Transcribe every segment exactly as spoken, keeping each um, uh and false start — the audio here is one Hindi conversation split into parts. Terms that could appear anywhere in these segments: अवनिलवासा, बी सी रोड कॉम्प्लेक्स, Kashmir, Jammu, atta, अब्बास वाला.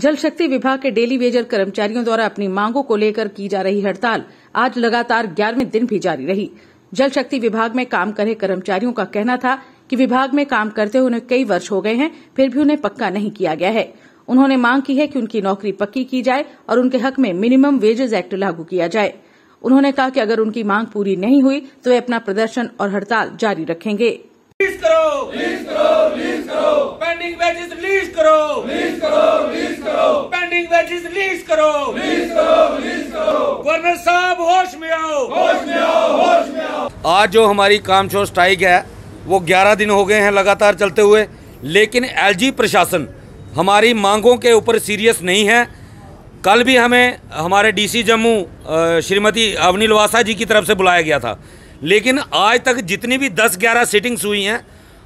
जल शक्ति विभाग के डेली वेजर कर्मचारियों द्वारा अपनी मांगों को लेकर की जा रही हड़ताल आज लगातार ग्यारहवें दिन भी जारी रही। जल शक्ति विभाग में काम कर रहे कर्मचारियों का कहना था कि विभाग में काम करते हुए उन्हें कई वर्ष हो गए हैं, फिर भी उन्हें पक्का नहीं किया गया है। उन्होंने मांग की है कि उनकी नौकरी पक्की की जाए और उनके हक में मिनिमम वेजेज एक्ट लागू किया जाए। उन्होंने कहा कि अगर उनकी मांग पूरी नहीं हुई तो वे अपना प्रदर्शन और हड़ताल जारी रखेंगे। रिलीज करो, रिलीज करो, रिलीज करो, पेंडिंग वेजेस रिलीज करो, रिलीज करो, रिलीज करो, पेंडिंग वेजेस रिलीज करो, रिलीज करो, रिलीज करो, गवर्नर साहब होश में आओ, होश में आओ, होश में आओ। आज जो हमारी कामचोर स्ट्राइक है वो ग्यारह दिन हो गए हैं लगातार चलते हुए, लेकिन एलजी प्रशासन हमारी मांगों के ऊपर सीरियस नहीं है। कल भी हमें हमारे डीसी जम्मू श्रीमती अवनिलवासा जी की तरफ से बुलाया गया था, लेकिन आज तक जितनी भी दस ग्यारह सीटिंग्स हुई हैं,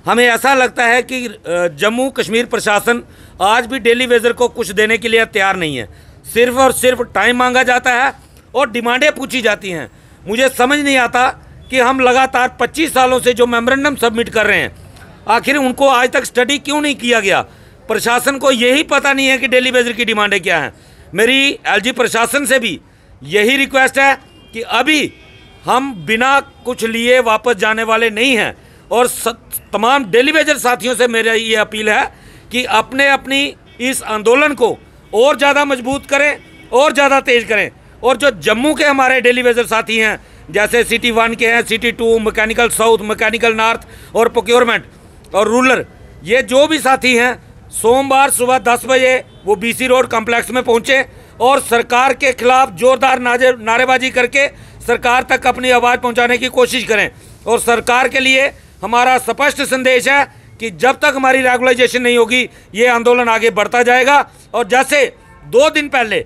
हमें ऐसा लगता है कि जम्मू कश्मीर प्रशासन आज भी डेली वेजर को कुछ देने के लिए तैयार नहीं है। सिर्फ और सिर्फ टाइम मांगा जाता है और डिमांडें पूछी जाती हैं। मुझे समझ नहीं आता कि हम लगातार पच्चीस सालों से जो मेमोरेंडम सबमिट कर रहे हैं, आखिर उनको आज तक स्टडी क्यों नहीं किया गया। प्रशासन को यही पता नहीं है कि डेली वेजर की डिमांडें क्या हैं। मेरी एलजी प्रशासन से भी यही रिक्वेस्ट है कि अभी हम बिना कुछ लिए वापस जाने वाले नहीं हैं और तमाम डेली वेजर साथियों से मेरा ये अपील है कि अपने अपनी इस आंदोलन को और ज़्यादा मजबूत करें और ज़्यादा तेज करें। और जो जम्मू के हमारे डेली वेजर साथी हैं, जैसे सिटी वन के हैं, city two, mechanical south, mechanical north और प्रोक्योरमेंट और रूरल, ये जो भी साथी हैं, सोमवार सुबह दस बजे वो बी सी रोड कॉम्प्लेक्स में पहुँचे और सरकार के खिलाफ जोरदार नारेबाजी करके सरकार तक अपनी आवाज़ पहुंचाने की कोशिश करें। और सरकार के लिए हमारा स्पष्ट संदेश है कि जब तक हमारी रेगुलाइजेशन नहीं होगी ये आंदोलन आगे बढ़ता जाएगा। और जैसे दो दिन पहले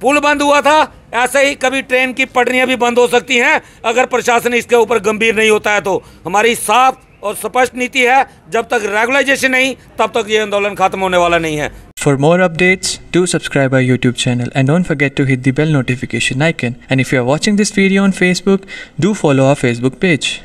पुल बंद हुआ था, ऐसे ही कभी ट्रेन की पटरियां भी बंद हो सकती हैं अगर प्रशासन इसके ऊपर गंभीर नहीं होता है। तो हमारी साफ और स्पष्ट नीति है, जब तक रेगुलाइजेशन नहीं तब तक ये आंदोलन खत्म होने वाला नहीं है। For more updates, do subscribe our YouTube channel and don't forget to hit the bell notification icon. And if you are watching this video on Facebook, do follow our Facebook page.